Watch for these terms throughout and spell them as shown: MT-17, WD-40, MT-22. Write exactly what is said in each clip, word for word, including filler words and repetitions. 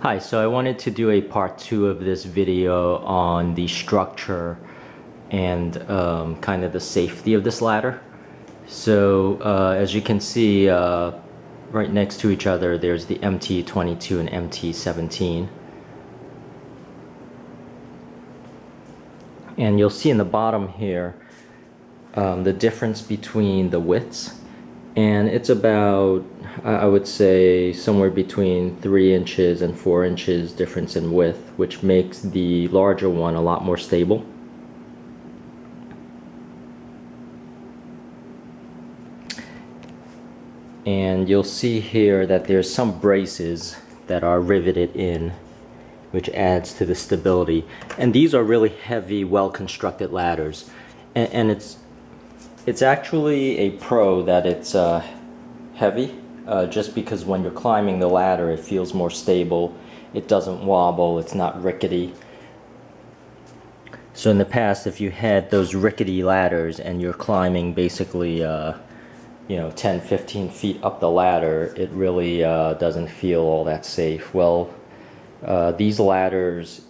Hi, so I wanted to do a part two of this video on the structure and um, kind of the safety of this ladder. So uh, as you can see, uh, right next to each other there's the M T twenty-two and M T seventeen. And you'll see in the bottom here um, the difference between the widths, and it's about, I would say, somewhere between three inches and four inches difference in width, which makes the larger one a lot more stable. And you'll see here that there's some braces that are riveted in, which adds to the stability. And these are really heavy, well-constructed ladders, and, and it's it's actually a pro that it's uh, heavy. Uh, just because when you're climbing the ladder it feels more stable, it doesn't wobble, it's not rickety. So in the past, if you had those rickety ladders and you're climbing basically uh, you know, ten fifteen feet up the ladder, it really uh, doesn't feel all that safe. Well, uh, these ladders,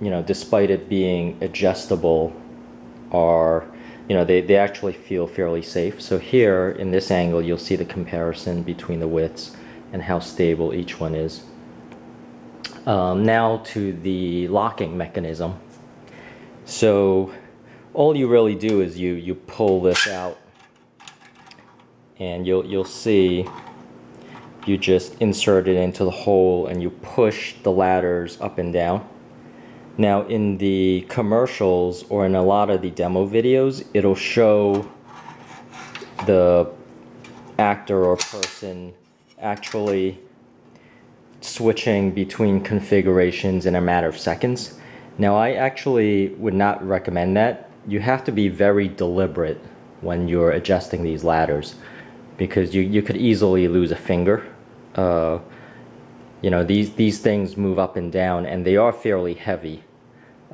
you know, despite it being adjustable, are You know, they, they actually feel fairly safe. So here, in this angle, you'll see the comparison between the widths and how stable each one is. Um, now to the locking mechanism. So all you really do is you, you pull this out, and you'll, you'll see you just insert it into the hole and you push the ladders up and down. Now, in the commercials or in a lot of the demo videos, it'll show the actor or person actually switching between configurations in a matter of seconds. Now, I actually would not recommend that. You have to be very deliberate when you're adjusting these ladders, because you, you could easily lose a finger. Uh, you know, these, these things move up and down, and they are fairly heavy.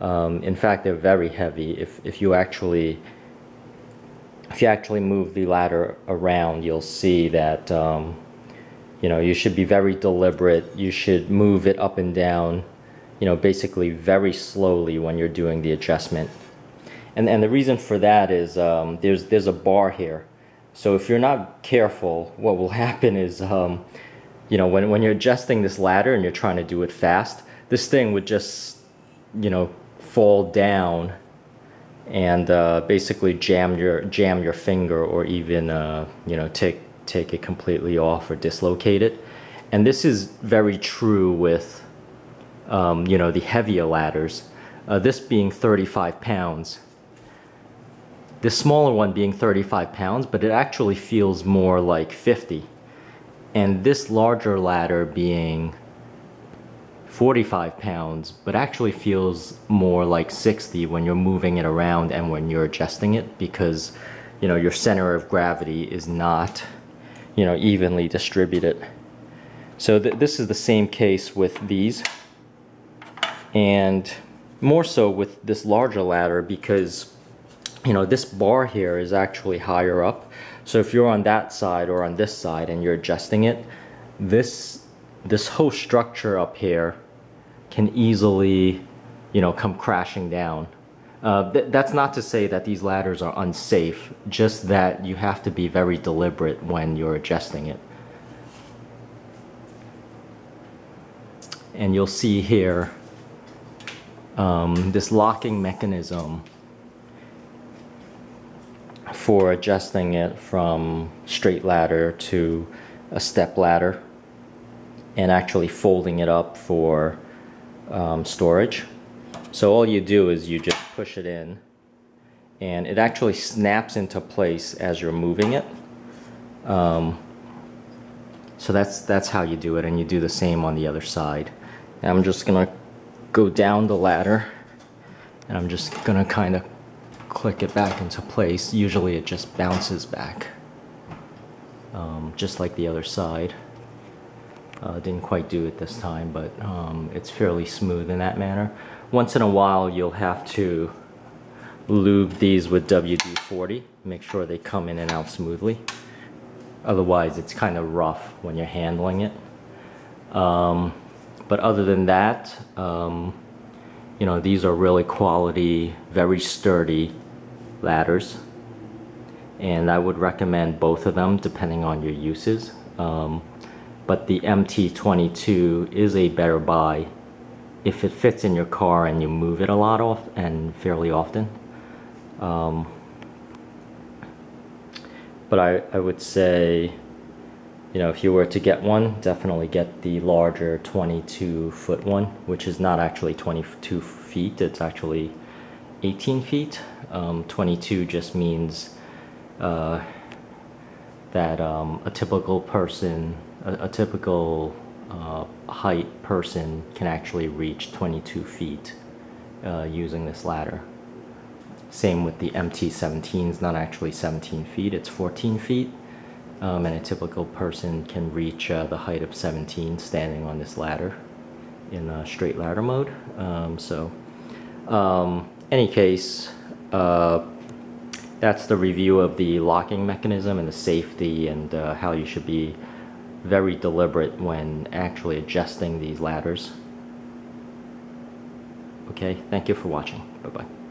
Um, in fact, they're very heavy. If, if you actually if you actually move the ladder around, you'll see that um, you know, you should be very deliberate. You should move it up and down, you know, basically very slowly when you're doing the adjustment. And and the reason for that is um, there's there's a bar here. So if you're not careful, what will happen is um, you know, when when you're adjusting this ladder and you're trying to do it fast, this thing would just, you know, fall down and uh, basically jam your jam your finger, or even uh, you know, take take it completely off or dislocate it. And this is very true with um, you know, the heavier ladders. Uh, this being thirty-five pounds, the smaller one being thirty-five pounds, but it actually feels more like fifty. And this larger ladder being forty-five pounds, but actually feels more like sixty when you're moving it around and when you're adjusting it, because, you know, your center of gravity is not, you know, evenly distributed. So th this is the same case with these, and more so with this larger ladder, because, you know, this bar here is actually higher up. So if you're on that side or on this side and you're adjusting it, this this whole structure up here can easily, you know, come crashing down. Uh, th that's not to say that these ladders are unsafe, just that you have to be very deliberate when you're adjusting it. And you'll see here um, this locking mechanism for adjusting it from straight ladder to a step ladder, and actually folding it up for um, storage. So all you do is you just push it in, and it actually snaps into place as you're moving it. Um, so that's that's how you do it, and you do the same on the other side. And I'm just gonna go down the ladder, and I'm just gonna kind of click it back into place. Usually it just bounces back, um, just like the other side. Uh, didn't quite do it this time, but um, it's fairly smooth in that manner. Once in a while you'll have to lube these with W D forty, make sure they come in and out smoothly. Otherwise it's kind of rough when you're handling it. Um, But other than that, um, you know, these are really quality, very sturdy ladders. And I would recommend both of them depending on your uses. Um, but the M T twenty-two is a better buy if it fits in your car and you move it a lot off and fairly often. Um, but I, I would say, you know, if you were to get one, definitely get the larger twenty-two foot one, which is not actually twenty-two feet, it's actually eighteen feet. Um, twenty-two just means uh, that um, a typical person, a, a typical uh, height person can actually reach twenty-two feet uh, using this ladder. Same with the M T seventeen, it's not actually seventeen feet, it's fourteen feet. Um, and a typical person can reach uh, the height of seventeen standing on this ladder in uh, straight ladder mode. Um, so, um, any case, uh, that's the review of the locking mechanism and the safety and uh, how you should be very deliberate when actually adjusting these ladders. Okay, thank you for watching. Bye-bye.